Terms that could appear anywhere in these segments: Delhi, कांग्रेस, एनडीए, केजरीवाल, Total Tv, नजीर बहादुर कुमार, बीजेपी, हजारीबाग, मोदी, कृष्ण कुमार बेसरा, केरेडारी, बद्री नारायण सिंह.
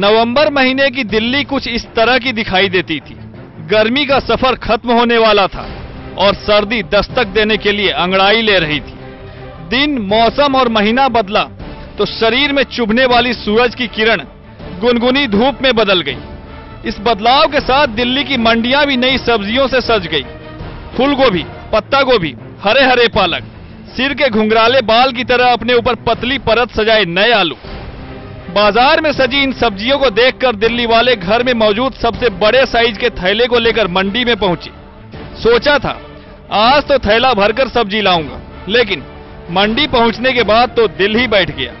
नवंबर महीने की दिल्ली कुछ इस तरह की दिखाई देती थी। गर्मी का सफर खत्म होने वाला था और सर्दी दस्तक देने के लिए अंगड़ाई ले रही थी। दिन, मौसम और महीना बदला तो शरीर में चुभने वाली सूरज की किरण गुनगुनी धूप में बदल गई। इस बदलाव के साथ दिल्ली की मंडियां भी नई सब्जियों से सज गई। फूलगोभी, पत्ता गोभी, हरे हरे पालक, सिर के घुंघराले बाल की तरह अपने ऊपर पतली परत सजाए नए आलू। बाजार में सजी इन सब्जियों को देखकर दिल्ली वाले घर में मौजूद सबसे बड़े साइज के थैले को लेकर मंडी में पहुंचे। सोचा था आज तो थैला भरकर सब्जी लाऊंगा, लेकिन मंडी पहुंचने के बाद तो दिल ही बैठ गया।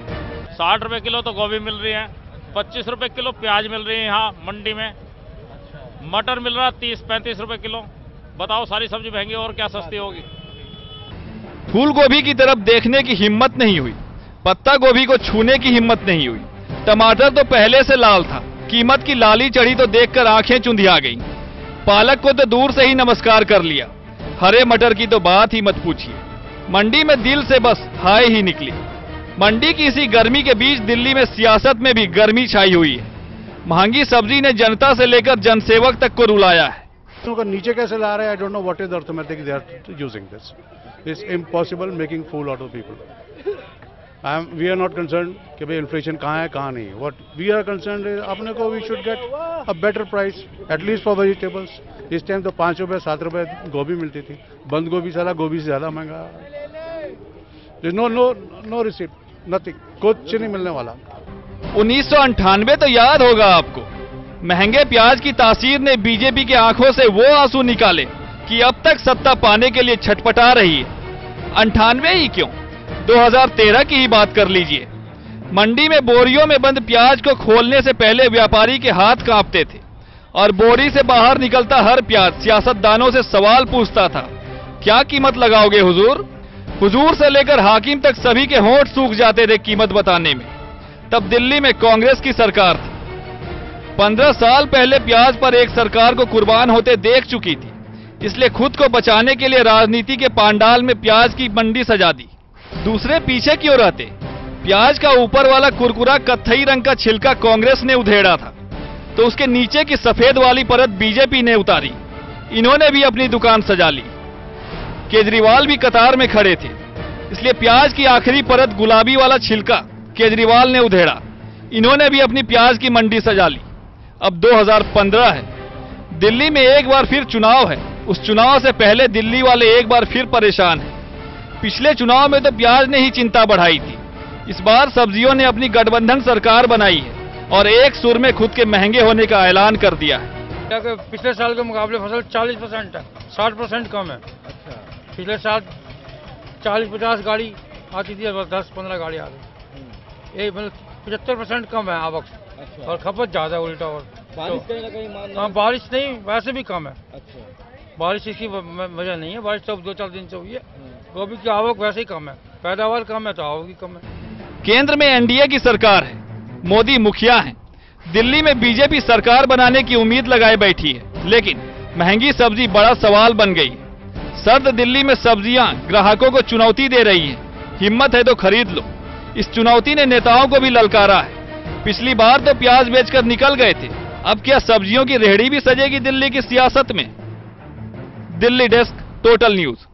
60 रुपए किलो तो गोभी मिल रही है, 25 रुपए किलो प्याज मिल रही है यहाँ मंडी में, मटर मिल रहा 30-35 रुपए किलो। बताओ सारी सब्जी महंगी और क्या सस्ती होगी। फूल गोभी की तरफ देखने की हिम्मत नहीं हुई, पत्ता गोभी को छूने की हिम्मत नहीं हुई। टमाटर तो पहले से लाल था, कीमत की लाली चढ़ी तो देखकर आंखें चुंधिया गईं। पालक को तो दूर से ही नमस्कार कर लिया, हरे मटर की तो बात ही मत पूछिए। मंडी में दिल से बस हाय ही निकली। मंडी की इसी गर्मी के बीच दिल्ली में सियासत में भी गर्मी छाई हुई है। महंगी सब्जी ने जनता से लेकर जनसेवक तक को रुलाया है। नीचे कैसे ला रहे हैं? I don't know what is the arithmetic they are using this. It's impossible making fool out of people. We are not concern कि भाई इन्फ्लेशन कहाँ है कहाँ नहीं। What we are concern is अपने को we should get a better price at least for vegetables. इस time तो 5 रुपये 7 रुपये गोभी मिलती थी, बंद गोभी साला गोभी से ज़्यादा महंगा। No no no receipt, nothing, कुछ नहीं मिलने वाला। 1998 तो याद होगा आपको, महंगे प्याज की तासीर ने बीजेपी के आंखों से वो आंसू निकाले कि अब तक सत्ता पाने के लिए छटपटा रही है। 98 ही क्यों, 2013 की ही बात कर लीजिए। मंडी में बोरियों में बंद प्याज को खोलने से पहले व्यापारी के हाथ कांपते थे और बोरी से बाहर निकलता हर प्याज सियासतदानों से सवाल पूछता था, क्या कीमत लगाओगे हुजूर? हुजूर से लेकर हाकिम तक सभी के होंठ सूख जाते थे कीमत बताने में। तब दिल्ली में कांग्रेस की सरकार थी। 15 साल पहले प्याज पर एक सरकार को कुर्बान होते देख चुकी थी, इसलिए खुद को बचाने के लिए राजनीति के पांडाल में प्याज की मंडी सजा दी। दूसरे पीछे क्यों रहते? प्याज का ऊपर वाला कुरकुरा कत्थई रंग का छिलका कांग्रेस ने उधेड़ा था, तो उसके नीचे की सफेद वाली परत बीजेपी ने उतारी। इन्होंने भी अपनी दुकान सजा ली। केजरीवाल भी कतार में खड़े थे, इसलिए प्याज की आखिरी परत गुलाबी वाला छिलका केजरीवाल ने उधेड़ा। इन्होंने भी अपनी प्याज की मंडी सजा ली। अब 2015 है, दिल्ली में एक बार फिर चुनाव है। उस चुनाव से पहले दिल्ली वाले एक बार फिर परेशान है। पिछले चुनाव में तो प्याज ने ही चिंता बढ़ाई थी, इस बार सब्जियों ने अपनी गठबंधन सरकार बनाई है और एक सुर में खुद के महंगे होने का ऐलान कर दिया है। पिछले साल के मुकाबले फसल 40% है, 60% कम है। पिछले साल 40-50 गाड़ी आती थी, 10-15 गाड़ी आ गई। 75% कम है आवक और खपत ज्यादा उल्टा। और बारिश नहीं, वैसे भी कम है। बारिश इसकी वजह नहीं है, बारिश तो 2-4 दिन से हुई है। गोभी की आवक वैसे ही कम है, पैदावार कम है तो आवक भी कम है। केंद्र में एनडीए की सरकार है, मोदी मुखिया हैं। दिल्ली में बीजेपी सरकार बनाने की उम्मीद लगाए बैठी है, लेकिन महंगी सब्जी बड़ा सवाल बन गई है। सर्द दिल्ली में सब्जियां ग्राहकों को चुनौती दे रही हैं। हिम्मत है तो खरीद लो। इस चुनौती ने नेताओं को भी ललकारा है। पिछली बार तो प्याज बेचकर निकल गए थे, अब क्या सब्जियों की रेहड़ी भी सजेगी दिल्ली की सियासत में? Delhi desk, total news.